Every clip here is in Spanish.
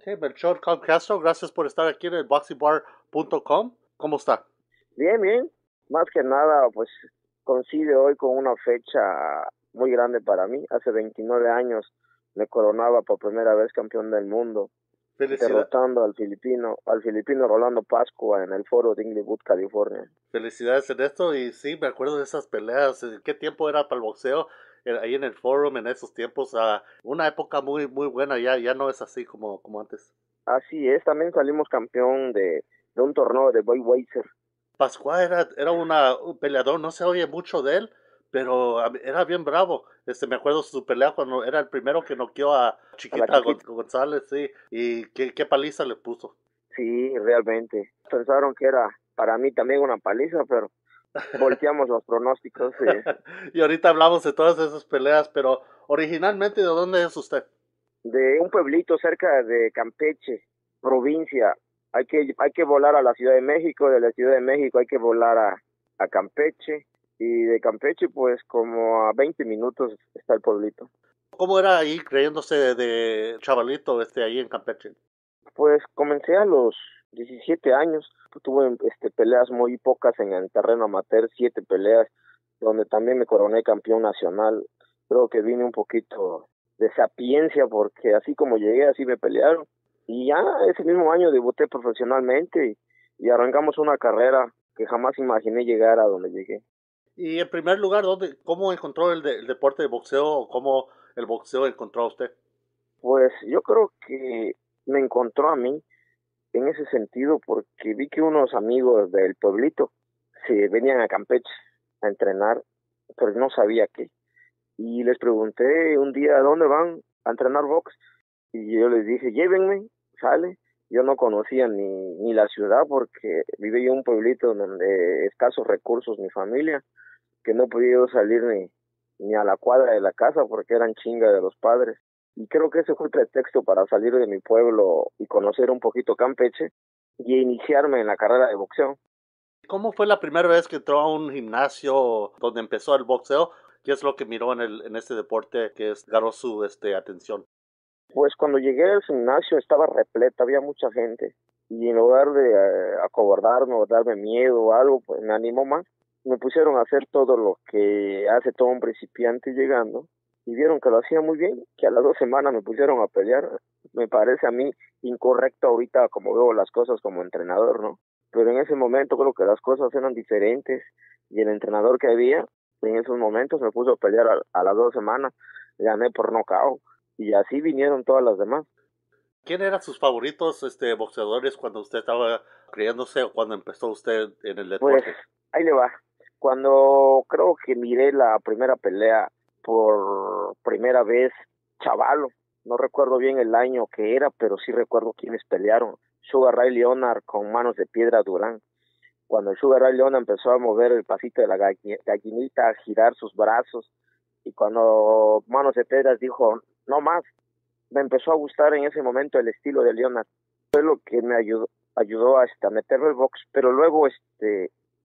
Ok, Melchor Cob Castro, gracias por estar aquí en el BoxingBar.com. ¿Cómo está? Bien, bien. Más que nada, pues coincide hoy con una fecha muy grande para mí. Hace 29 años me coronaba por primera vez campeón del mundo, derrotando al filipino Rolando Pascua en el foro de Inglewood, California. Felicidades en esto, y sí, me acuerdo de esas peleas. ¿Qué tiempo era para el boxeo ahí en el forum en esos tiempos? Una época muy muy buena, ya no es así como antes. Así es, también salimos campeón de un torneo de Weightlifter. Pascua era un peleador, no se oye mucho de él, pero era bien bravo. Me acuerdo su pelea cuando era el primero que noqueó a Chiquita. González, sí. Y qué paliza le puso. Sí, realmente. Pensaron que era para mí también una paliza, pero volteamos los pronósticos. Sí. Y ahorita hablamos de todas esas peleas, pero originalmente, ¿de dónde es usted? De un pueblito cerca de Campeche, provincia. Hay que volar a la Ciudad de México, de la Ciudad de México hay que volar a Campeche. Y de Campeche, pues, como a 20 minutos está el pueblito. ¿Cómo era ahí, creyéndose de chavalito, ahí en Campeche? Pues, comencé a los 17 años. Tuve peleas muy pocas en el terreno amateur, 7 peleas, donde también me coroné campeón nacional. Creo que vine un poquito de sapiencia, porque así como llegué, así me pelearon. Y ya ese mismo año debuté profesionalmente y arrancamos una carrera que jamás imaginé llegar a donde llegué. Y en primer lugar, ¿cómo encontró el deporte de boxeo, o cómo el boxeo encontró a usted? Pues yo creo que me encontró a mí en ese sentido, porque vi que unos amigos del pueblito se venían a Campeche a entrenar, pero no sabía qué. Y les pregunté un día, ¿a dónde van a entrenar box? Y yo les dije, llévenme, sale. Yo no conocía ni la ciudad, porque vivía en un pueblito donde escasos recursos mi familia, que no podía salir ni a la cuadra de la casa porque eran chingas de los padres. Y creo que ese fue el pretexto para salir de mi pueblo y conocer un poquito Campeche y iniciarme en la carrera de boxeo. ¿Cómo fue la primera vez que entró a un gimnasio donde empezó el boxeo? ¿Qué es lo que miró en este deporte que ganó su atención? Pues cuando llegué al gimnasio estaba repleta, había mucha gente. Y en lugar de acobardarme o darme miedo o algo, pues me animó más. Me pusieron a hacer todo lo que hace todo un principiante llegando, y vieron que lo hacía muy bien, que a las 2 semanas me pusieron a pelear. Me parece a mí incorrecto ahorita como veo las cosas como entrenador, ¿no? Pero en ese momento creo que las cosas eran diferentes, y el entrenador que había en esos momentos me puso a pelear a las 2 semanas, gané por nocaut, y así vinieron todas las demás. ¿Quién eran sus favoritos boxeadores cuando usted estaba criándose o cuando empezó usted en el deporte? Pues, ahí le va. Cuando creo que miré la primera pelea por primera vez, chavalo, no recuerdo bien el año que era, pero sí recuerdo quiénes pelearon. Sugar Ray Leonard con Manos de Piedra Durán. Cuando Sugar Ray Leonard empezó a mover el pasito de la gallinita, a girar sus brazos, y cuando Manos de Piedras dijo, no más, me empezó a gustar en ese momento el estilo de Leonard. Fue lo que me ayudó a meterme el box, pero luego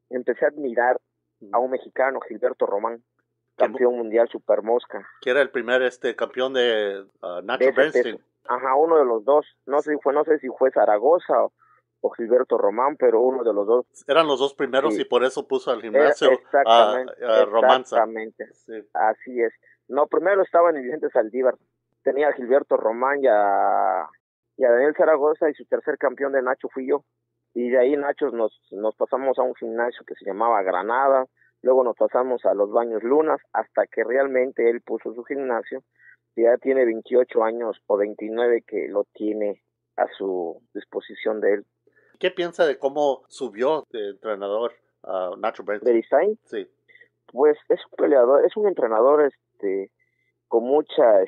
empecé a admirar a un mexicano, Gilberto Román, campeón mundial super mosca. Que era el primer campeón de Nacho Beristáin. Ajá, uno de los dos. No sé si fue Zaragoza o Gilberto Román, pero uno de los dos. Eran los dos primeros, sí. Y por eso puso al gimnasio a Román. Exactamente, sí. Así es. No, primero estaba en el Vicente Saldívar. Tenía a Gilberto Román y a Daniel Zaragoza, y su tercer campeón de Nacho fui yo. Y de ahí, Nacho, nos pasamos a un gimnasio que se llamaba Granada, luego nos pasamos a los Baños Lunas, hasta que realmente él puso su gimnasio, y ya tiene 28 años o 29 que lo tiene a su disposición de él. ¿Qué piensa de cómo subió de entrenador a Nacho Beristáin? Sí. Pues es un peleador, es un entrenador con mucha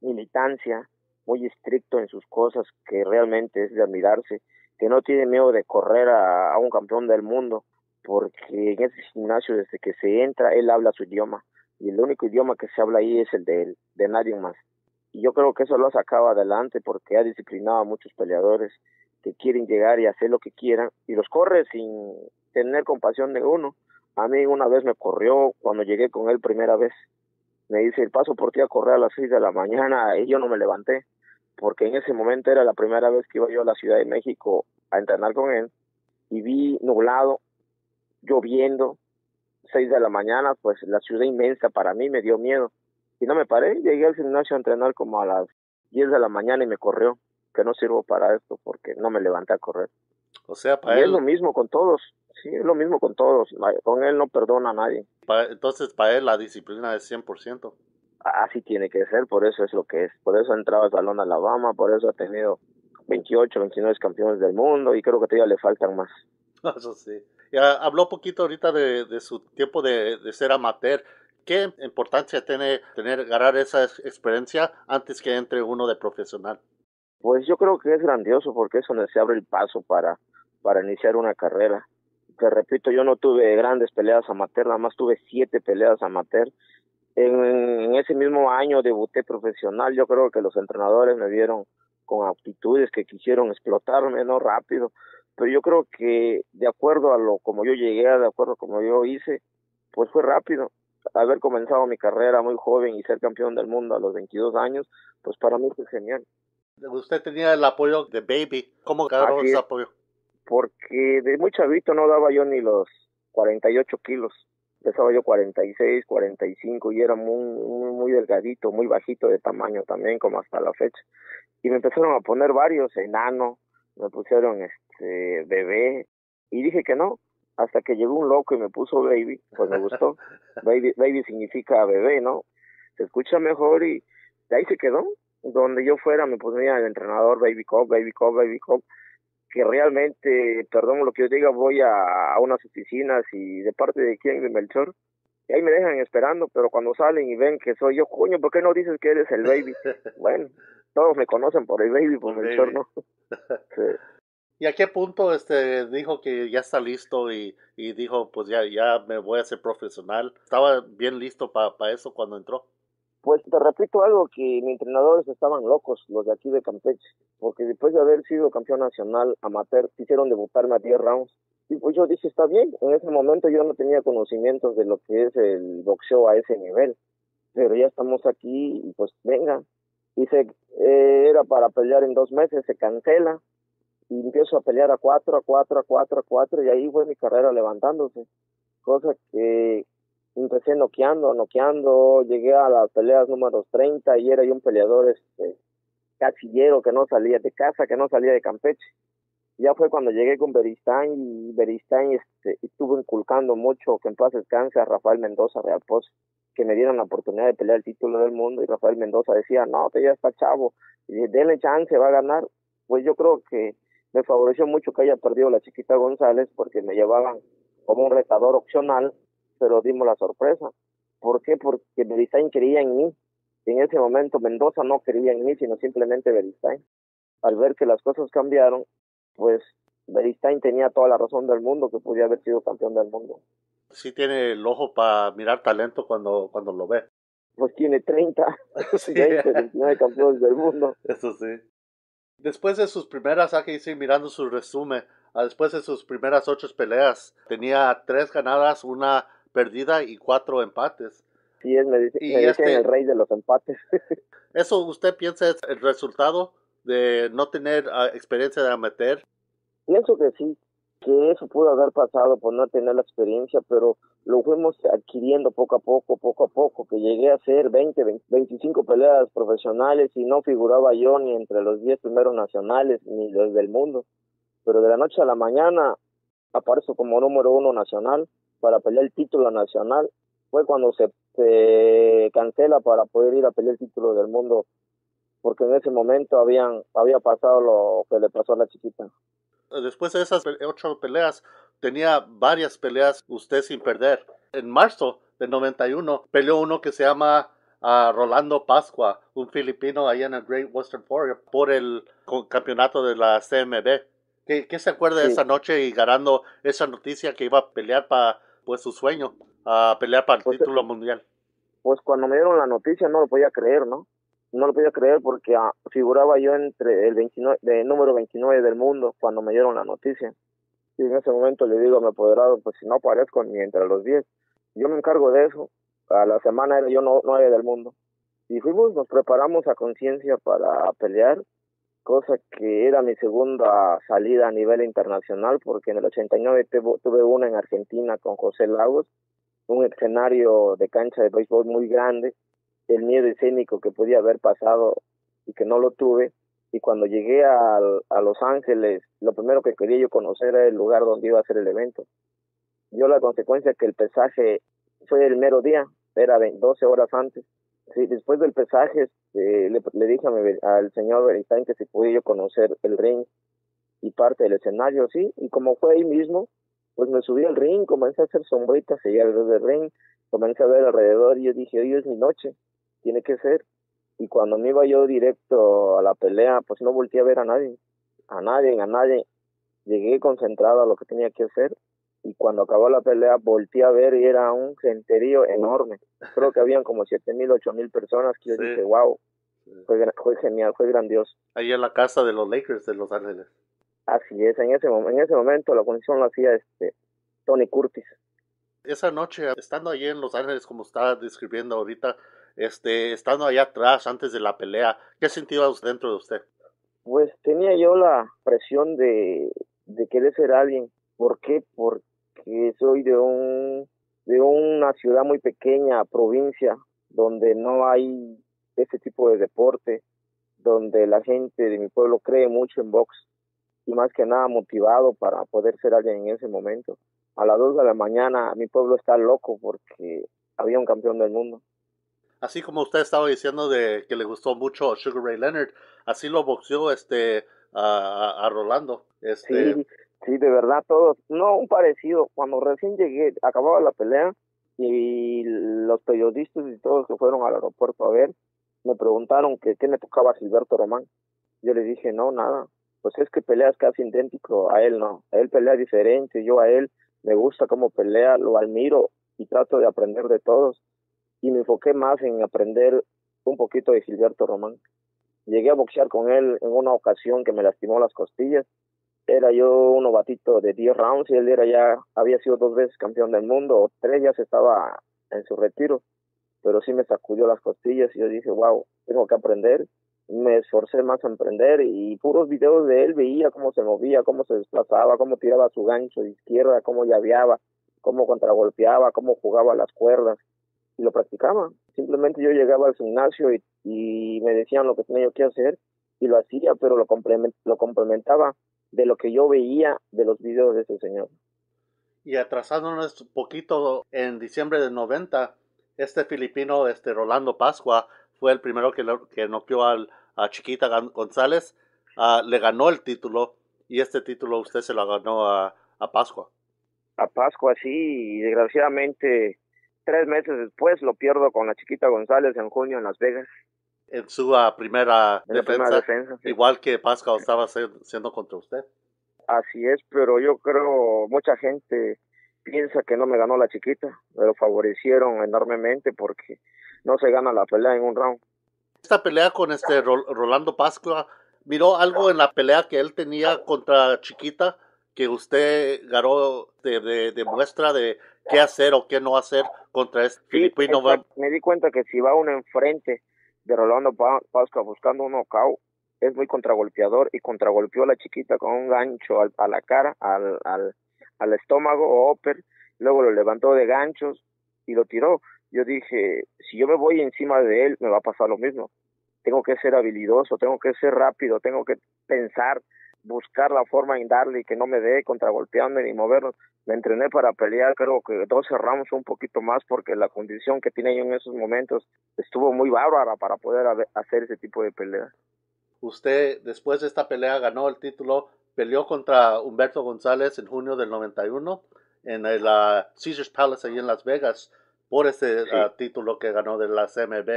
militancia, muy estricto en sus cosas, que realmente es de admirarse, que no tiene miedo de correr a un campeón del mundo, porque en ese gimnasio desde que se entra, él habla su idioma, y el único idioma que se habla ahí es el de él, de nadie más. Y yo creo que eso lo ha sacado adelante, porque ha disciplinado a muchos peleadores que quieren llegar y hacer lo que quieran, y los corre sin tener compasión de uno. A mí una vez me corrió cuando llegué con él primera vez, me dice, paso por ti a correr a las 6 de la mañana, y yo no me levanté. porque en ese momento era la primera vez que iba yo a la Ciudad de México a entrenar con él, y vi nublado, lloviendo, 6 de la mañana, pues la ciudad inmensa para mí, me dio miedo, y no me paré, llegué al gimnasio a entrenar como a las 10 de la mañana y me corrió, que no sirvo para esto porque no me levanté a correr. O sea, para y él... es lo mismo con todos, sí, es lo mismo con todos, con él no perdona a nadie. Entonces, para él la disciplina es 100%. Así tiene que ser, por eso es lo que es, por eso ha entrado al Salón Alabama, por eso ha tenido 28, 29 campeones del mundo y creo que todavía le faltan más. Eso sí. Ya habló poquito ahorita de su tiempo de ser amateur. ¿Qué importancia tiene ganar esa experiencia antes que entre uno de profesional? Pues yo creo que es grandioso porque es donde se abre el paso para iniciar una carrera. Te repito, yo no tuve grandes peleas amateur, nada más tuve 7 peleas amateur. En ese mismo año debuté profesional. Yo creo que los entrenadores me vieron con aptitudes que quisieron explotarme, no rápido, pero yo creo que de acuerdo a lo como yo llegué, de acuerdo a como yo hice, pues fue rápido. Haber comenzado mi carrera muy joven y ser campeón del mundo a los 22 años, pues para mí fue genial. Usted tenía el apoyo de Baby, ¿cómo ganó ese apoyo? Porque de muy chavito no daba yo ni los 48 kilos, pesaba yo 46, 45 y era muy delgadito, muy bajito de tamaño también, como hasta la fecha. Y me empezaron a poner varios, enano, me pusieron bebé, y dije que no, hasta que llegó un loco y me puso Baby, pues me gustó. Baby significa bebé, ¿no? Se escucha mejor y de ahí se quedó. Donde yo fuera me ponía el entrenador Baby Cob, Baby Cob, Baby Cob, que realmente, perdón lo que yo diga, voy a unas oficinas y de parte de quién, de Melchor, y ahí me dejan esperando, pero cuando salen y ven que soy yo, coño, ¿por qué no dices que eres el Baby? Bueno, todos me conocen por el Baby, por Melchor, ¿no? Sí. ¿Y a qué punto dijo que ya está listo y dijo, pues ya me voy a hacer profesional? ¿Estaba bien listo para eso cuando entró? Pues te repito algo, que mis entrenadores estaban locos, los de aquí de Campeche, porque después de haber sido campeón nacional amateur, quisieron debutarme a 10 rounds. Y pues yo dije, está bien, en ese momento yo no tenía conocimientos de lo que es el boxeo a ese nivel, pero ya estamos aquí y pues venga. Y era para pelear en 2 meses, se cancela, y empiezo a pelear a 4, y ahí fue mi carrera levantándose, cosa que... Empecé noqueando, llegué a las peleas números 30 y era yo un peleador casillero que no salía de casa, que no salía de Campeche. Ya fue cuando llegué con Beristáin y Beristáin estuvo inculcando mucho, que en paz descanse, a Rafael Mendoza Real Pozo, que me dieron la oportunidad de pelear el título del mundo y Rafael Mendoza decía, no, te ya está chavo, y dije, denle chance, va a ganar. Pues yo creo que me favoreció mucho que haya perdido la Chiquita González porque me llevaban como un retador opcional, pero dimos la sorpresa. ¿Por qué? Porque Beristáin creía en mí. En ese momento Mendoza no creía en mí, sino simplemente Beristáin. Al ver que las cosas cambiaron, pues Beristáin tenía toda la razón del mundo que podía haber sido campeón del mundo. Sí tiene el ojo para mirar talento cuando lo ve. Pues tiene 30, sí. 20, 29 campeones del mundo. Eso sí. Después de sus primeras, aquí sí, mirando su resumen, después de sus primeras 8 peleas, tenía 3 ganadas, 1 perdida y 4 empates. Sí, me dicen el rey de los empates. ¿Eso usted piensa es el resultado de no tener experiencia de amateur? Pienso que sí, que eso pudo haber pasado por no tener la experiencia, pero lo fuimos adquiriendo poco a poco, que llegué a hacer 20, 25 peleas profesionales y no figuraba yo ni entre los 10 primeros nacionales ni los del mundo. Pero de la noche a la mañana aparezco como número 1 nacional para pelear el título nacional. Fue cuando se cancela para poder ir a pelear el título del mundo, porque en ese momento había pasado lo que le pasó a la Chiquita. Después de esas 8 peleas, tenía varias peleas usted sin perder. En marzo del 91 peleó uno que se llama Rolando Pascua, un filipino allá en el Great Western Forum, por el campeonato de la CMB. ¿Qué se acuerda de esa noche y ganando esa noticia que iba a pelear para su sueño, a pelear para el título mundial? Pues cuando me dieron la noticia no lo podía creer, ¿no? No lo podía creer porque figuraba yo entre el número 29 del mundo cuando me dieron la noticia. Y en ese momento le digo a mi apoderado, pues si no aparezco ni entre los 10, yo me encargo de eso. A la semana era yo 9 del mundo. Y fuimos, nos preparamos a conciencia para pelear. cosa que era mi segunda salida a nivel internacional, porque en el 89 tuve una en Argentina con José Lagos, un escenario de cancha de béisbol muy grande, el miedo escénico que podía haber pasado y que no lo tuve. Y cuando llegué a Los Ángeles, lo primero que quería yo conocer era el lugar donde iba a hacer el evento. Yo la consecuencia es que el pesaje fue el mero día, era 12 horas antes. Sí, después del pesaje le dije al señor Beristáin que si podía yo conocer el ring y parte del escenario, sí. Y como fue ahí mismo, pues me subí al ring, comencé a hacer sombritas allá alrededor del ring, comencé a ver alrededor y yo dije, hoy es mi noche, tiene que ser. Y cuando me iba yo directo a la pelea, pues no volteé a ver a nadie. Llegué concentrado a lo que tenía que hacer. Y cuando acabó la pelea, volteé a ver y era un genterío enorme. Creo que habían como 7,000, 8,000 personas que yo dije, wow, fue genial, fue grandioso. Ahí en la casa de los Lakers de Los Ángeles. Así es, en ese momento la condición la hacía Tony Curtis. Esa noche, estando allí en Los Ángeles, como estaba describiendo ahorita, estando allá atrás, antes de la pelea, ¿qué sentía dentro de usted? Pues tenía yo la presión de querer ser alguien. ¿Por qué? Porque soy de una ciudad muy pequeña, provincia, donde no hay ese tipo de deporte, donde la gente de mi pueblo cree mucho en box y más que nada motivado para poder ser alguien en ese momento. A las 2 de la mañana mi pueblo está loco porque había un campeón del mundo. Así como usted estaba diciendo de que le gustó mucho Sugar Ray Leonard, así lo boxeó a Rolando. Sí, de verdad, todos, no un parecido. Cuando recién llegué, acababa la pelea y los periodistas y todos que fueron al aeropuerto a ver, me preguntaron que qué le tocaba a Gilberto Román. Yo les dije, no, nada, pues es que peleas casi idéntico a él, no, él pelea diferente, yo a él me gusta cómo pelea, lo admiro y trato de aprender de todos. Y me enfoqué más en aprender un poquito de Gilberto Román. Llegué a boxear con él en una ocasión que me lastimó las costillas. Era yo un novatito de 10 rounds y él había sido 2 veces campeón del mundo, o 3, ya se estaba en su retiro. Pero sí me sacudió las costillas y yo dije, wow, tengo que aprender. Me esforcé más a aprender y puros videos de él veía cómo se movía, cómo se desplazaba, cómo tiraba su gancho de izquierda, cómo llaveaba, cómo contragolpeaba, cómo jugaba las cuerdas. Y lo practicaba. Simplemente yo llegaba al gimnasio y me decían lo que tenía yo que hacer y lo hacía, pero lo complementaba de lo que yo veía de los videos de ese señor. Y atrasándonos un poquito, en diciembre del 90, este filipino, Rolando Pascua, fue el primero que noqueó a Chiquita González, le ganó el título, y este título usted se lo ganó a Pascua. A Pascua, sí, y desgraciadamente 3 meses después lo pierdo con la Chiquita González en junio en Las Vegas. En su primera defensa, sí. Igual que Pascua estaba siendo contra usted. Así es, pero yo creo mucha gente piensa que no me ganó la Chiquita, pero favorecieron enormemente porque no se gana la pelea en un round. Esta pelea con Rolando Pascua, ¿miró algo en la pelea que él tenía contra Chiquita que usted ganó de muestra de qué hacer o qué no hacer contra este filipino? Me di cuenta que si va uno enfrente de Rolando Pascua buscando un knockout, es muy contragolpeador y contragolpeó a la Chiquita con un gancho a la cara, al estómago o upper, luego lo levantó de ganchos y lo tiró. Yo dije, si yo me voy encima de él, me va a pasar lo mismo. Tengo que ser habilidoso, tengo que ser rápido, tengo que pensar, buscar la forma en darle y que no me dé contragolpeando ni movernos. Me entrené para pelear, creo que 12 rounds un poquito más porque la condición que tenía yo en esos momentos estuvo muy bárbara para poder hacer ese tipo de pelea. Usted, después de esta pelea, ganó el título, peleó contra Humberto González en junio del 91 en el Caesars Palace ahí en Las Vegas por ese título que ganó de la CMB.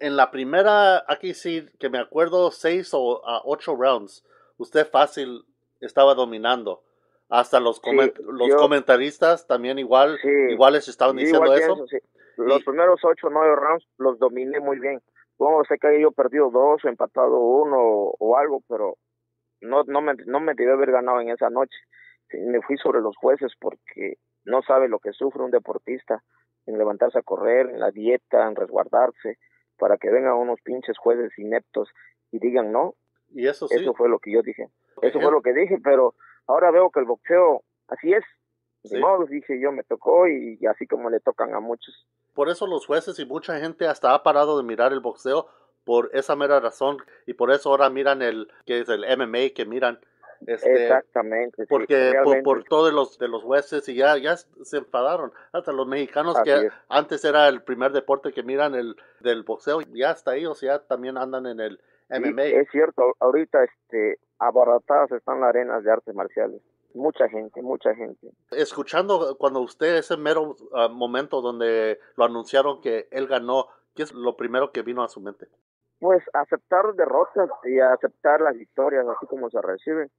En la primera, aquí sí que me acuerdo, 6 o 8 rounds, usted fácil estaba dominando. Hasta los comentaristas también iguales estaban diciendo eso. Sí. Los primeros 8 o 9 rounds los dominé muy bien. Bueno, sé que yo he perdido 2 o empatado 1 o algo, pero no me debí haber ganado en esa noche. Me fui sobre los jueces porque no sabe lo que sufre un deportista en levantarse a correr, en la dieta, en resguardarse, para que vengan unos pinches jueces ineptos y digan no. Y eso sí. Eso fue lo que yo dije. Eso fue lo que dije, pero ahora veo que el boxeo así es. De modo, dije yo, me tocó y así como le tocan a muchos. Por eso los jueces y mucha gente hasta ha parado de mirar el boxeo por esa mera razón, y por eso ahora miran el MMA, que miran exactamente, porque sí, por todos de los jueces, y ya se enfadaron hasta los mexicanos. Así que es. Antes era el primer deporte que miran del boxeo, y ya hasta ellos ya también andan en el MMA. Sí, es cierto, ahorita abaratadas están las arenas de artes marciales. Mucha gente. Escuchando cuando usted, ese mero momento donde lo anunciaron que él ganó, ¿qué es lo primero que vino a su mente? Pues aceptar derrotas y aceptar las victorias así como se reciben.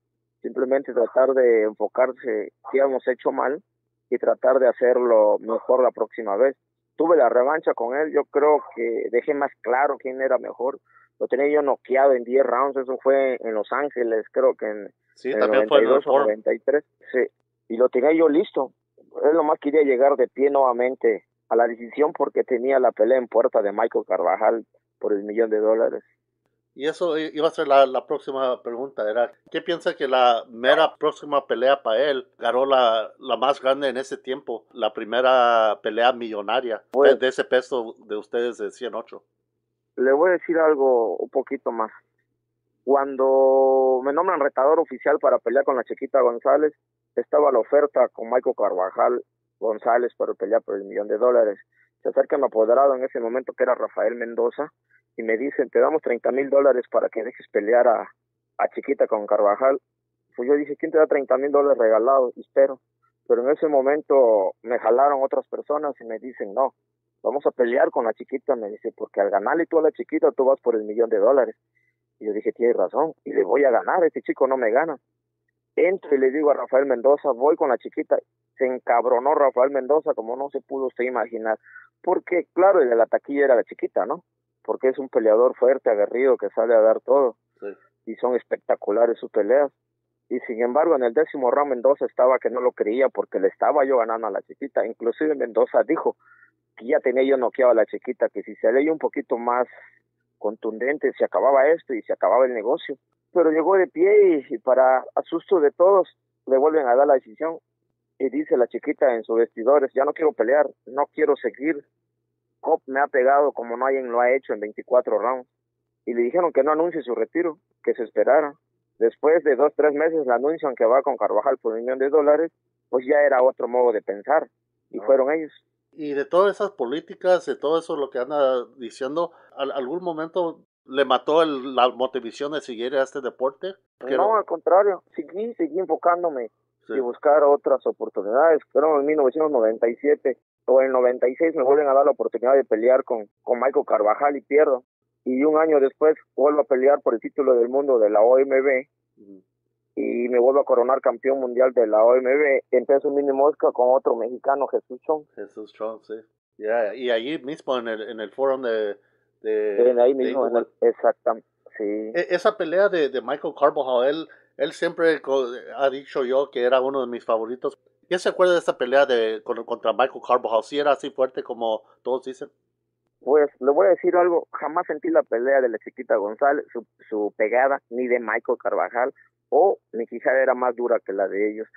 Simplemente tratar de enfocarse si hemos hecho mal y tratar de hacerlo mejor la próxima vez. Tuve la revancha con él, yo creo que dejé más claro quién era mejor. Lo tenía yo noqueado en 10 rounds, eso fue en Los Ángeles, creo que en también 92 fue en o 93. Sí, y lo tenía yo listo. Él nomás quería llegar de pie nuevamente a la decisión porque tenía la pelea en puerta de Michael Carbajal por $1 millón. Y eso iba a ser la próxima pregunta, era ¿qué piensa que la mera próxima pelea para él? Ganó la más grande en ese tiempo, la primera pelea millonaria, pues, de ese peso de ustedes de 108. Le voy a decir algo un poquito más. Cuando me nombran retador oficial para pelear con la Chiquita González, estaba la oferta con Michael Carbajal González para pelear por $1 millón. Se acerca mi apoderado en ese momento, que era Rafael Mendoza, y me dicen, te damos $30,000 para que dejes pelear a Chiquita con Carbajal. Pues yo dije, ¿quién te da $30,000 regalados? Y espero. Pero en ese momento me jalaron otras personas y me dicen, no, vamos a pelear con la Chiquita, me dice, porque al ganarle tú a la Chiquita, tú vas por $1 millón. Y yo dije, tienes razón, y le voy a ganar, este chico no me gana. Entro y le digo a Rafael Mendoza, voy con la Chiquita. Se encabronó Rafael Mendoza, como no se pudo usted imaginar, porque claro, el de la taquilla era la Chiquita, ¿no? Porque es un peleador fuerte, aguerrido, que sale a dar todo, sí. Y son espectaculares sus peleas. Y sin embargo, en el 10º round Mendoza estaba que no lo creía, porque le estaba yo ganando a la Chiquita. Inclusive Mendoza dijo que ya tenía yo noqueado a la Chiquita, que si se leía un poquito más contundente, se acababa esto y se acababa el negocio. Pero llegó de pie y para asusto de todos, le vuelven a dar la decisión. Y dice la Chiquita en sus vestidores, ya no quiero pelear, no quiero seguir. Cobb me ha pegado como nadie lo ha hecho en 24 rounds. Y le dijeron que no anuncie su retiro, que se esperara. Después de 2-3 meses le anuncian que va con Carbajal por $1 millón, pues ya era otro modo de pensar. Y fueron ellos. Y de todas esas políticas, de todo eso lo que anda diciendo, ¿algún momento le mató la motivación de seguir a este deporte? No, al contrario, seguí enfocándome y buscar otras oportunidades. Pero en 1997 o en 96 me vuelven a dar la oportunidad de pelear con Michael Carbajal y pierdo. Y un año después vuelvo a pelear por el título del mundo de la OMB. Y me vuelvo a coronar campeón mundial de la OMB en peso mini mosca con otro mexicano, Jesús Chong. Jesús Chong, sí. Yeah. Y allí mismo en el foro de en ahí mismo, exactamente. Sí. Esa pelea de Michael Carbajal, él siempre ha dicho yo que era uno de mis favoritos. ¿Qué se acuerda de esa pelea contra Michael Carbajal? ¿Sí era así fuerte como todos dicen? Pues le voy a decir algo, jamás sentí la pelea de la Chiquita González, su pegada, ni de Michael Carbajal. O ni quizá era más dura que la de ellos.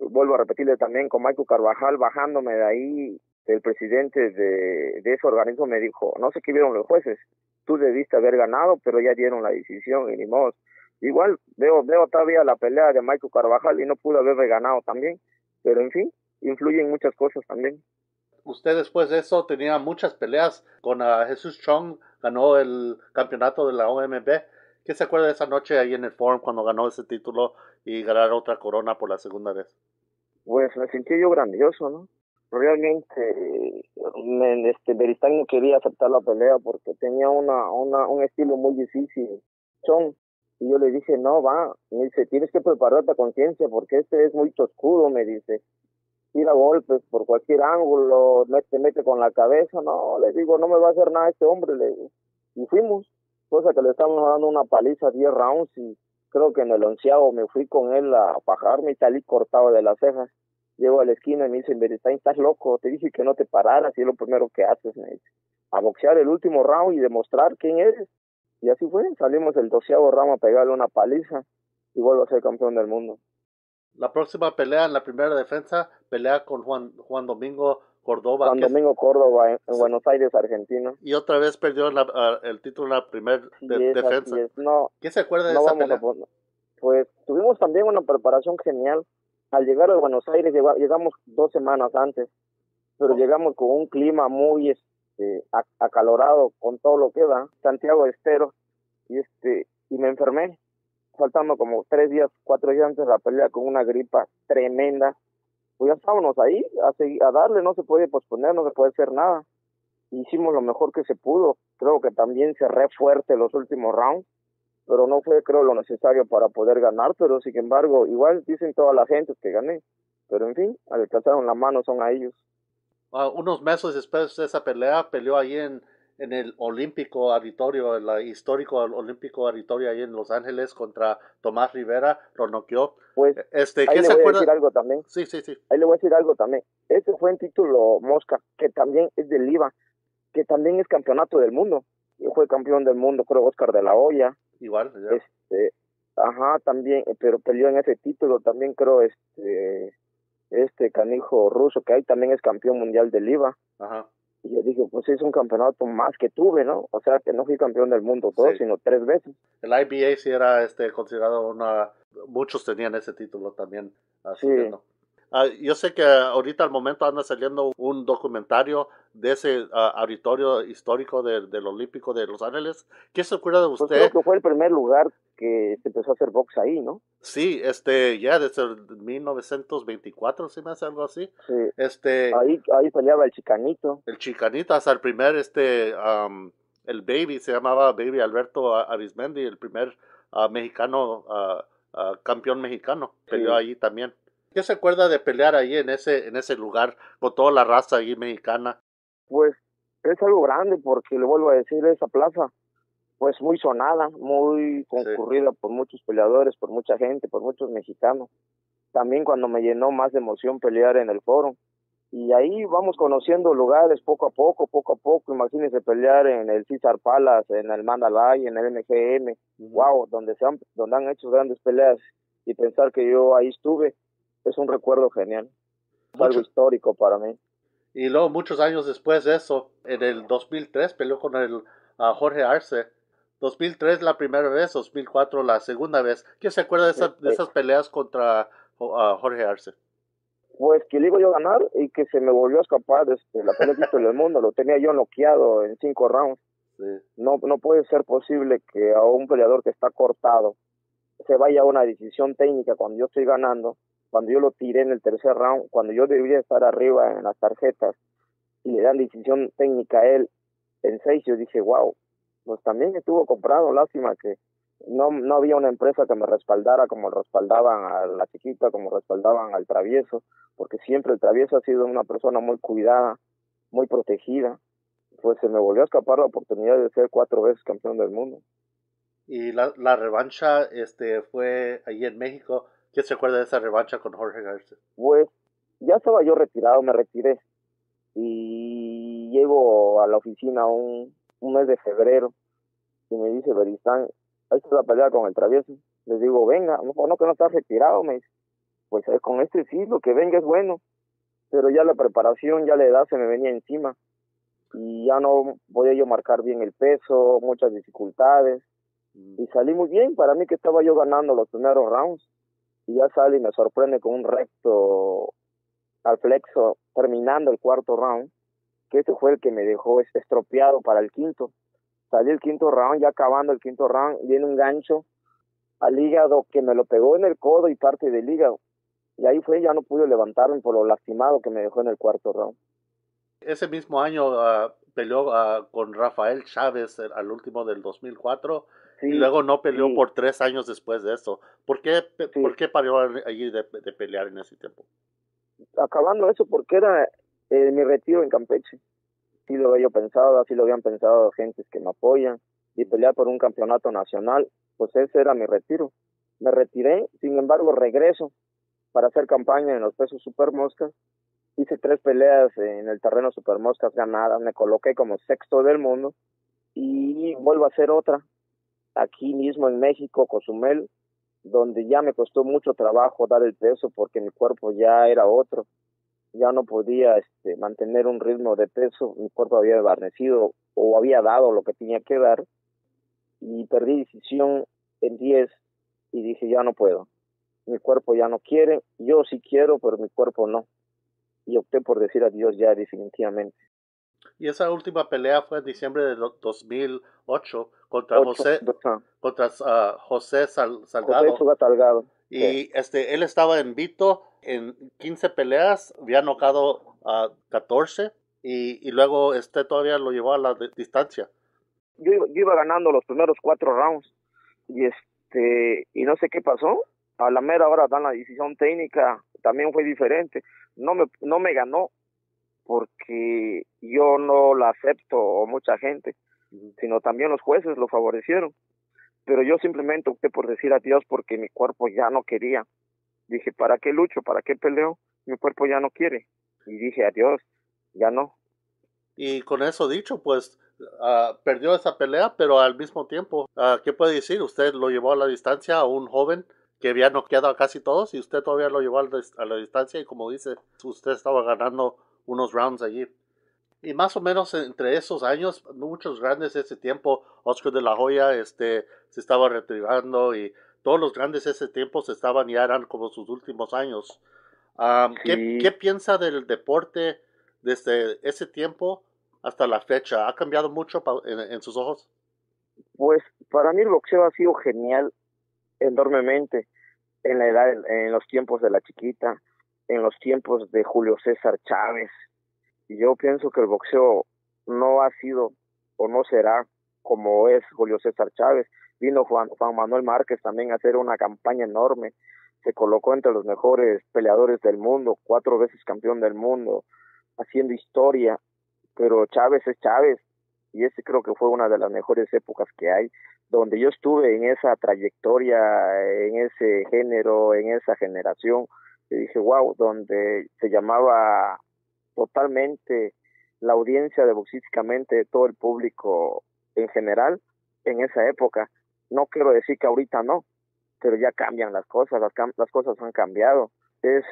Vuelvo a repetirle también con Michael Carbajal, bajándome de ahí, el presidente de ese organismo me dijo, no sé qué vieron los jueces, tú debiste haber ganado, pero ya dieron la decisión y ni modo. Igual veo todavía la pelea de Michael Carbajal y no pude haber ganado también, pero en fin, influyen muchas cosas también. Usted después de eso tenía muchas peleas con Jesús Chong, ganó el campeonato de la OMB. ¿Qué se acuerda de esa noche ahí en el Forum cuando ganó ese título y ganar otra corona por la segunda vez? Pues me sentí yo grandioso, ¿no? Realmente Beristáin no quería aceptar la pelea porque tenía un estilo muy difícil. Y yo le dije, no, va. Me dice, tienes que prepararte a conciencia porque este es muy toscudo, me dice. Tira golpes por cualquier ángulo, te mete con la cabeza. No, le digo, no me va a hacer nada este hombre. Le digo. Y fuimos. Cosa que le estábamos dando una paliza 10 rounds y creo que en el 11º me fui con él a fajarme y salí cortado de las cejas. Llego a la esquina y me dicen, Beristáin, estás loco, te dije que no te pararas y es lo primero que haces, me dice. A boxear el último round y demostrar quién eres. Y así fue, salimos del 12º ramo a pegarle una paliza y vuelvo a ser campeón del mundo. La próxima pelea en la primera defensa, pelea con Juan Domingo Córdoba. Juan Domingo Córdoba en Buenos Aires, Argentina. Y otra vez perdió el título en la primera defensa. No, ¿qué se acuerda de esa pelea? Pues tuvimos también una preparación genial. Al llegar a Buenos Aires llegamos 2 semanas antes, pero llegamos con un clima muy acalorado, con todo lo que da, Santiago Estero, y me enfermé, faltando como 3 días, 4 días antes de la pelea, con una gripa tremenda. Pues ya estábamos ahí a darle, no se puede posponer, no se puede hacer nada. Hicimos lo mejor que se pudo, creo que también cerré fuerte los últimos rounds, pero no fue, creo, lo necesario para poder ganar, pero sin embargo, igual dicen toda la gente que gané, pero en fin, alcanzaron la mano, son a ellos. Unos meses después de esa pelea, peleó ahí en el Olímpico Auditorio, el histórico Olímpico Auditorio ahí en Los Ángeles contra Tomás Rivera, lo noqueó. Pues, ahí le voy a decir algo también. Sí. Ahí le voy a decir algo también. Este fue en título mosca, que también es del IVA, que también es campeonato del mundo. Fue campeón del mundo, creo, Oscar de la Hoya. Igual, ya. También, pero peleó en ese título también, creo, este canijo ruso, que ahí también es campeón mundial del IVA. Ajá. Y yo dije, pues es un campeonato más que tuve, ¿no? O sea, que no fui campeón del mundo todo, sino 3 veces. El IBA sí era considerado una... Muchos tenían ese título también. Así que no. Yo sé que ahorita al momento anda saliendo un documentario de ese auditorio histórico del Olímpico de Los Ángeles. ¿Qué se acuerda de usted? Pues creo que fue el primer lugar que se empezó a hacer box ahí, ¿no? Sí, desde 1924, si me hace algo así. Sí. Ahí peleaba el Chicanito. El Chicanito, hasta el primer, el Baby, se llamaba Baby Alberto Arismendi, el primer mexicano, campeón mexicano, peleó ahí también. ¿Qué se acuerda de pelear ahí en ese lugar con toda la raza ahí mexicana? Pues es algo grande porque, le vuelvo a decir, esa plaza pues muy sonada, muy concurrida por muchos peleadores, por mucha gente, por muchos mexicanos. También cuando me llenó más de emoción pelear en el foro. Y ahí vamos conociendo lugares poco a poco. Imagínense pelear en el Caesars Palace, en el Mandalay, en el MGM. Wow, donde han hecho grandes peleas, y pensar que yo ahí estuve. Es un recuerdo genial, algo histórico para mí. Y luego, muchos años después de eso, en el 2003 peleó con el Jorge Arce. 2003 la primera vez, 2004 la segunda vez. ¿Qué se acuerda de esas peleas contra Jorge Arce? Pues que le iba yo a ganar y que se me volvió a escapar la pelea de título del mundo. Lo tenía yo noqueado en 5 rounds. Sí. No puede ser posible que a un peleador que está cortado se vaya a una decisión técnica cuando yo estoy ganando. Cuando yo lo tiré en el 3er round, cuando yo debía estar arriba en las tarjetas, y le dan decisión técnica a él en 6, yo dije, wow, pues también estuvo comprado. Lástima que no había una empresa que me respaldara como respaldaban a la Chiquita, como respaldaban al Travieso, porque siempre el Travieso ha sido una persona muy cuidada, muy protegida. Pues se me volvió a escapar la oportunidad de ser 4 veces campeón del mundo. Y la revancha fue allí en México. ¿Qué se acuerda de esa revancha con Jorge García? Pues ya estaba yo retirado, me retiré. Y llego a la oficina un mes de febrero y me dice Beristáin, ahí está la pelea con el Travieso. Les digo, venga, no que no estás retirado, me dice. Pues con este sí, lo que venga es bueno. Pero ya la preparación, ya la edad se me venía encima. Y ya no podía yo marcar bien el peso, muchas dificultades. Y salí muy bien, para mí que estaba yo ganando los primeros rounds. Y ya sale y me sorprende con un recto al flexo terminando el 4º round, que ese fue el que me dejó estropeado para el 5º. Salí el 5º round, ya acabando el 5º round, viene un gancho al hígado que me lo pegó en el codo y parte del hígado. Y ahí fue, ya no pude levantarme por lo lastimado que me dejó en el 4º round. Ese mismo año peleó con Rafael Chávez al último del 2004. Sí, y luego no peleó por 3 años después de eso. ¿Por qué paró allí de pelear en ese tiempo? Acabando eso, porque era mi retiro en Campeche. Sí lo había pensado, así lo habían pensado gentes que me apoyan. Y pelear por un campeonato nacional, pues ese era mi retiro. Me retiré, sin embargo regreso para hacer campaña en los pesos supermoscas. Hice 3 peleas en el terreno supermoscas ganadas. Me coloqué como 6º del mundo. Y vuelvo a hacer otra. aquí mismo en México, Cozumel, donde ya me costó mucho trabajo dar el peso porque mi cuerpo ya era otro. Ya no podía mantener un ritmo de peso, mi cuerpo había desvanecido o había dado lo que tenía que dar. Y perdí decisión en 10 y dije, ya no puedo. Mi cuerpo ya no quiere, yo sí quiero, pero mi cuerpo no. Y opté por decir adiós ya definitivamente. Y esa última pelea fue en diciembre de 2008 contra José Salgado. Y él estaba invicto en 15 peleas, había nocado a 14 y luego todavía lo llevó a la distancia. Yo iba ganando los primeros 4 rounds y no sé qué pasó. A la mera hora dan la decisión técnica, también fue diferente. No me ganó porque yo no la acepto, o mucha gente, sino también los jueces lo favorecieron. Pero yo simplemente opté por decir adiós porque mi cuerpo ya no quería. Dije, ¿para qué lucho? ¿Para qué peleo? Mi cuerpo ya no quiere. Y dije, adiós, ya no. Y con eso dicho, pues, perdió esa pelea, pero al mismo tiempo, ¿qué puede decir? Usted lo llevó a la distancia a un joven que había noqueado a casi todos y usted todavía lo llevó a la distancia y como dice, usted estaba ganando unos rounds allí. Y más o menos entre esos años, muchos grandes de ese tiempo, Oscar de la Hoya se estaba retirando y todos los grandes de ese tiempo eran como sus últimos años. Sí. ¿Qué piensa del deporte desde ese tiempo hasta la fecha? ¿Ha cambiado mucho en sus ojos? Pues para mí el boxeo ha sido genial enormemente en la edad, en los tiempos de la Chiquita, en los tiempos de Julio César Chávez. Yo pienso que el boxeo no ha sido o no será como es Julio César Chávez. Vino Juan Manuel Márquez también a hacer una campaña enorme. Se colocó entre los mejores peleadores del mundo, 4 veces campeón del mundo, haciendo historia. Pero Chávez es Chávez. Y creo que fue una de las mejores épocas que hay, donde yo estuve en esa trayectoria, en ese género, en esa generación. Y dije, wow, donde se llamaba totalmente la audiencia de boxísticamente, todo el público en general, en esa época. No quiero decir que ahorita no, pero ya cambian las cosas, las cosas han cambiado. Es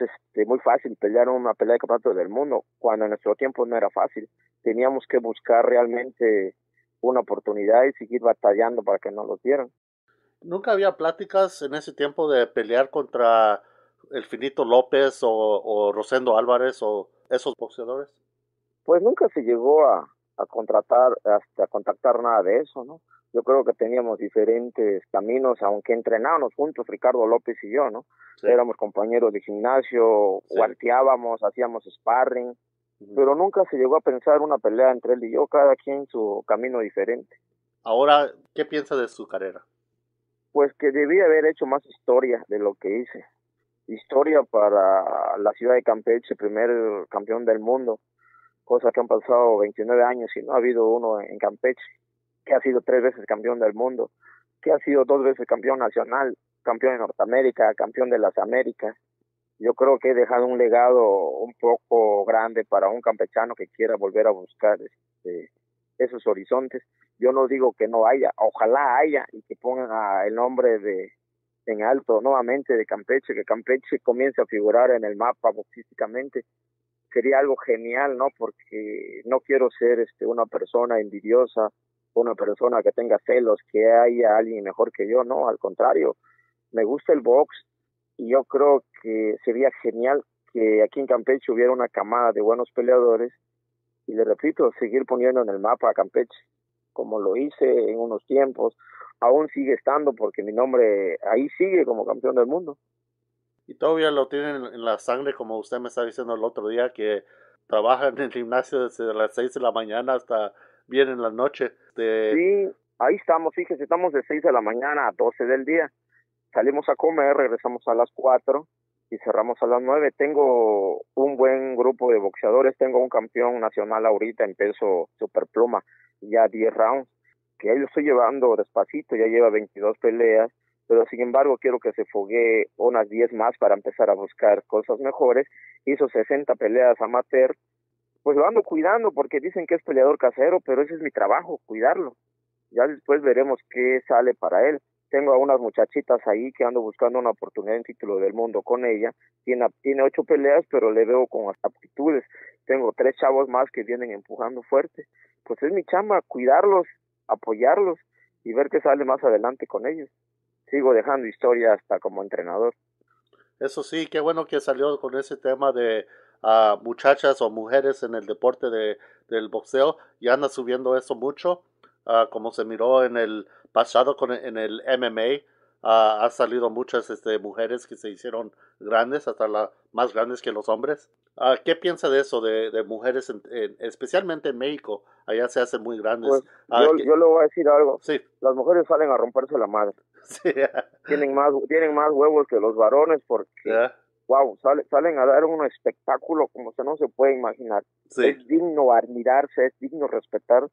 muy fácil pelear una pelea de campeonato del mundo, cuando en nuestro tiempo no era fácil. Teníamos que buscar realmente una oportunidad y seguir batallando para que nos lo dieran. ¿Nunca había pláticas en ese tiempo de pelear contra el Finito López o Rosendo Álvarez o esos boxeadores? Pues nunca se llegó a contactar nada de eso, ¿no? Yo creo que teníamos diferentes caminos, aunque entrenábamos juntos, Ricardo López y yo, ¿no? Sí. Éramos compañeros de gimnasio, sí. Guarteábamos, hacíamos sparring, pero nunca se llegó a pensar una pelea entre él y yo, cada quien su camino diferente. Ahora, ¿qué piensa de su carrera? Pues que debía haber hecho más historia de lo que hice. Historia para la ciudad de Campeche, primer campeón del mundo, cosa que han pasado 29 años y no ha habido uno en Campeche. Que ha sido 3 veces campeón del mundo, que ha sido 2 veces campeón nacional, campeón de Norteamérica, campeón de las Américas. Yo creo que he dejado un legado un poco grande para un campechano que quiera volver a buscar esos horizontes. Yo no digo que no haya, ojalá haya y que pongan el nombre en alto nuevamente de Campeche, que Campeche comience a figurar en el mapa boxísticamente. Sería algo genial, ¿no? Porque no quiero ser una persona envidiosa, una persona que tenga celos, que haya alguien mejor que yo, no, al contrario, me gusta el box y yo creo que sería genial que aquí en Campeche hubiera una camada de buenos peleadores y le repito, seguir poniendo en el mapa a Campeche, como lo hice en unos tiempos, aún sigue estando porque mi nombre ahí sigue como campeón del mundo. Y todavía lo tienen en la sangre, como usted me está diciendo el otro día, que trabajan en el gimnasio desde las 6 de la mañana hasta bien en la noche. Sí, ahí estamos, fíjese, estamos de 6 de la mañana a 12 del día. Salimos a comer, regresamos a las 4 y cerramos a las 9. Tengo un buen grupo de boxeadores, tengo un campeón nacional ahorita en peso superpluma, ya 10 rounds, que ahí lo estoy llevando despacito, ya lleva 22 peleas, pero sin embargo quiero que se foguee unas 10 más para empezar a buscar cosas mejores. Hizo 60 peleas amateur, pues lo ando cuidando porque dicen que es peleador casero, pero ese es mi trabajo, cuidarlo. Ya después veremos qué sale para él. Tengo a unas muchachitas ahí que ando buscando una oportunidad en título del mundo con ella. Tiene 8 peleas, pero le veo con aptitudes. Tengo 3 chavos más que vienen empujando fuerte. Pues es mi chamba cuidarlos, apoyarlos y ver qué sale más adelante con ellos. Sigo dejando historia hasta como entrenador. Eso sí, qué bueno que salió con ese tema de muchachas o mujeres en el deporte del boxeo. Ya anda subiendo eso mucho, como se miró en el pasado en el MMA. Ha salido muchas mujeres que se hicieron grandes, hasta más grandes que los hombres. ¿Qué piensa de eso, de mujeres, especialmente en México? Allá se hacen muy grandes. Pues, yo le voy a decir algo. Sí. Las mujeres salen a romperse la madre. Sí. Tienen más huevos que los varones porque, wow, salen a dar un espectáculo como se no se puede imaginar. Sí. Es digno admirarse, es digno respetar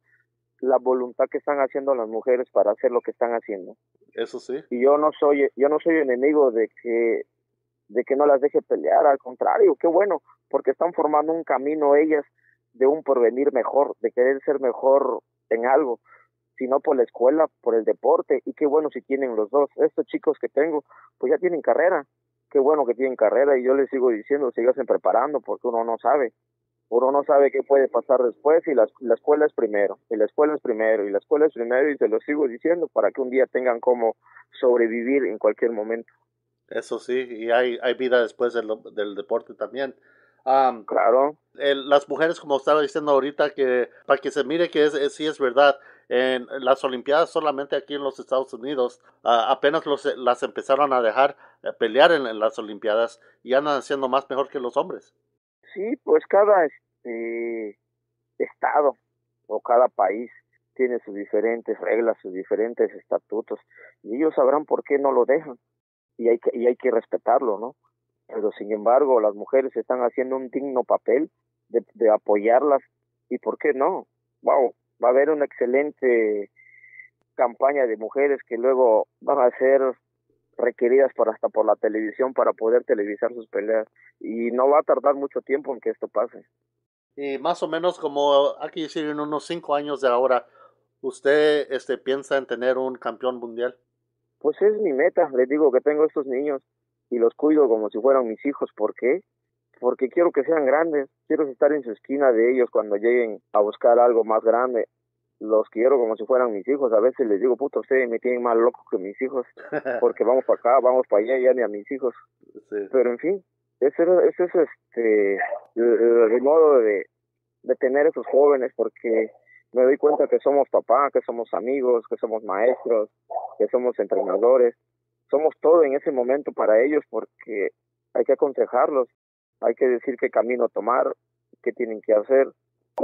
la voluntad que están haciendo las mujeres para hacer lo que están haciendo. Eso sí. Y yo no soy enemigo de que no las deje pelear, al contrario, qué bueno, porque están formando un camino ellas de un porvenir mejor, de querer ser mejor en algo, si no por la escuela, por el deporte, y qué bueno si tienen los dos. Estos chicos que tengo, pues ya tienen carrera, qué bueno que tienen carrera, y yo les sigo diciendo, síganse preparando, porque uno no sabe qué puede pasar después, y la escuela es primero, y la escuela es primero, y la escuela es primero, y se lo sigo diciendo para que un día tengan como sobrevivir en cualquier momento. Eso sí, y hay vida después del deporte también. Claro. Las mujeres, como estaba diciendo ahorita, que para que se mire que sí es verdad, en las Olimpiadas solamente aquí en los Estados Unidos, apenas las empezaron a dejar pelear en las Olimpiadas y andan haciendo más mejor que los hombres. Sí, pues cada estado o cada país tiene sus diferentes reglas, sus diferentes estatutos, y ellos sabrán por qué no lo dejan, y hay que respetarlo, ¿no? Pero sin embargo, las mujeres están haciendo un digno papel de apoyarlas, y por qué no. Wow, va a haber una excelente campaña de mujeres que luego van a ser requeridas hasta por la televisión para poder televisar sus peleas, y no va a tardar mucho tiempo en que esto pase. Y más o menos, como hay que decir, en unos 5 años de ahora, ¿usted piensa en tener un campeón mundial? Pues es mi meta. Les digo que tengo estos niños y los cuido como si fueran mis hijos. ¿Por qué? Porque quiero que sean grandes, quiero estar en su esquina de ellos cuando lleguen a buscar algo más grande. Los quiero como si fueran mis hijos. A veces les digo, puto, ustedes me tienen más loco que mis hijos, porque vamos para acá, vamos para allá, ya ni a mis hijos. Sí. Pero en fin, ese es el modo de tener esos jóvenes, porque me doy cuenta que somos papá, que somos amigos, que somos maestros, que somos entrenadores, somos todo en ese momento para ellos, porque hay que aconsejarlos, hay que decir qué camino tomar, qué tienen que hacer.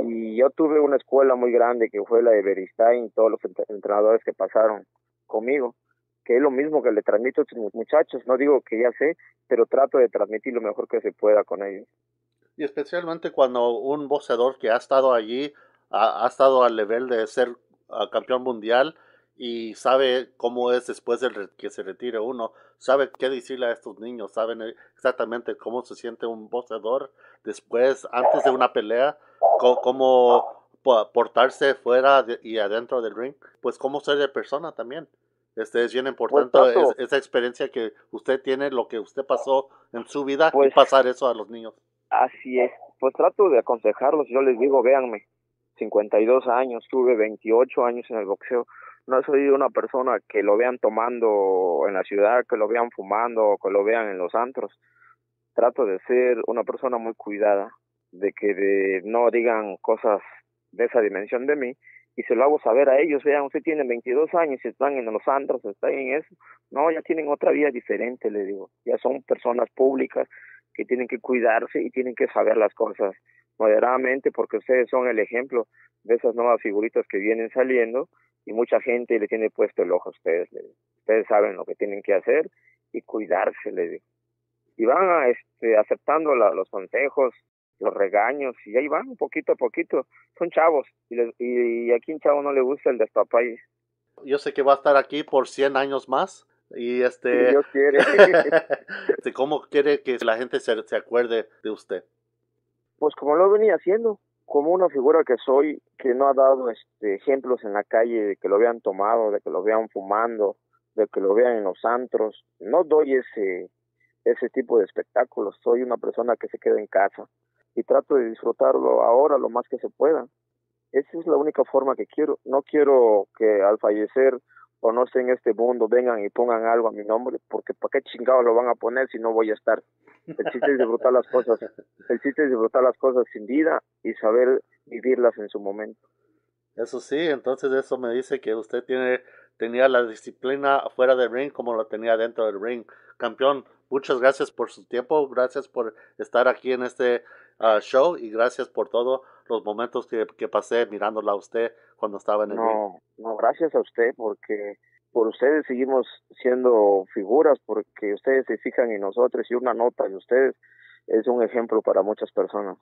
Y yo tuve una escuela muy grande que fue la de Beristáin, todos los entrenadores que pasaron conmigo, que es lo mismo que le transmito a estos muchachos. No digo que ya sé, pero trato de transmitir lo mejor que se pueda con ellos. Y especialmente cuando un boxeador que ha estado allí, ha estado al nivel de ser campeón mundial y sabe cómo es después de que se retire uno, sabe qué decirle a estos niños, saben exactamente cómo se siente un boxeador después, antes de una pelea, cómo portarse fuera y adentro del ring, pues cómo ser de persona también. Es bien importante, pues, esa experiencia que usted tiene, lo que usted pasó en su vida, pues, y pasar eso a los niños. Así es, pues trato de aconsejarlos. Yo les digo, véanme, 52 años, tuve 28 años en el boxeo. No soy una persona que lo vean tomando en la ciudad, que lo vean fumando, que lo vean en los antros. Trato de ser una persona muy cuidada, de que no digan cosas de esa dimensión de mí, y se lo hago saber a ellos. Vean, usted tiene 22 años y están en los antros, están en eso. No, ya tienen otra vida diferente, le digo. Ya son personas públicas que tienen que cuidarse y tienen que saber las cosas moderadamente, porque ustedes son el ejemplo de esas nuevas figuritas que vienen saliendo, y mucha gente le tiene puesto el ojo a ustedes, le digo. Ustedes saben lo que tienen que hacer y cuidarse, le digo. Y van aceptando los consejos, los regaños, y ahí van, poquito a poquito. Son chavos, y aquí un chavo no le gusta el destapay. Yo sé que va a estar aquí por 100 años más, y si Dios quiere. ¿Cómo quiere que la gente se acuerde de usted? Pues como lo venía haciendo, como una figura que soy, que no ha dado ejemplos en la calle de que lo vean tomado, de que lo vean fumando, de que lo vean en los antros. No doy ese tipo de espectáculos. Soy una persona que se queda en casa y trato de disfrutarlo ahora lo más que se pueda. Esa es la única forma que quiero. No quiero que al fallecer o no esté en este mundo vengan y pongan algo a mi nombre, porque ¿para qué chingados lo van a poner si no voy a estar? El chiste es disfrutar las cosas, el chiste es disfrutar las cosas sin vida y saber vivirlas en su momento. Eso sí, entonces eso me dice que usted tenía la disciplina fuera del ring como lo tenía dentro del ring. Campeón, muchas gracias por su tiempo, gracias por estar aquí en este show y gracias por todo. Los momentos que pasé mirándola a usted cuando estaba en el ring. No, gracias a usted, porque por ustedes seguimos siendo figuras, porque ustedes se fijan en nosotros y una nota de ustedes es un ejemplo para muchas personas.